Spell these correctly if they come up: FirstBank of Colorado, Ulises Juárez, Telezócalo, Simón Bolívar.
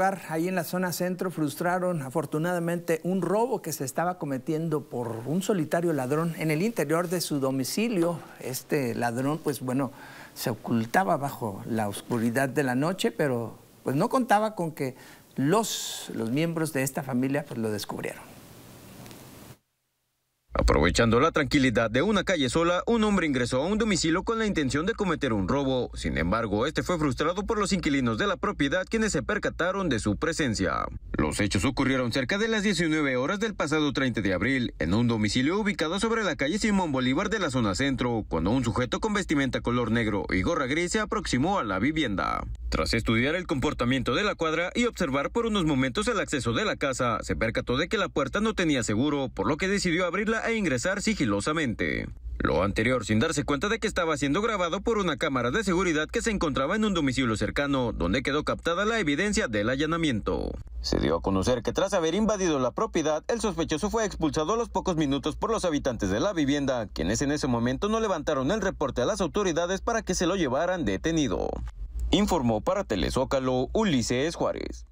actuar ahí en la zona centro, frustraron afortunadamente un robo que se estaba cometiendo por un solitario ladrón en el interior de su domicilio. Este ladrón, pues bueno, se ocultaba bajo la oscuridad de la noche, pero pues no contaba con que los miembros de esta familia pues lo descubrieron. Aprovechando la tranquilidad de una calle sola, un hombre ingresó a un domicilio con la intención de cometer un robo. Sin embargo, este fue frustrado por los inquilinos de la propiedad, quienes se percataron de su presencia. Los hechos ocurrieron cerca de las 19 horas del pasado 30 de abril, en un domicilio ubicado sobre la calle Simón Bolívar de la zona centro, cuando un sujeto con vestimenta color negro y gorra gris se aproximó a la vivienda. Tras estudiar el comportamiento de la cuadra y observar por unos momentos el acceso de la casa, se percató de que la puerta no tenía seguro, por lo que decidió abrirla e ingresar sigilosamente. Lo anterior sin darse cuenta de que estaba siendo grabado por una cámara de seguridad que se encontraba en un domicilio cercano, donde quedó captada la evidencia del allanamiento. Se dio a conocer que tras haber invadido la propiedad, el sospechoso fue expulsado a los pocos minutos por los habitantes de la vivienda, quienes en ese momento no levantaron el reporte a las autoridades para que se lo llevaran detenido. Informó para Telezócalo, Ulises Juárez.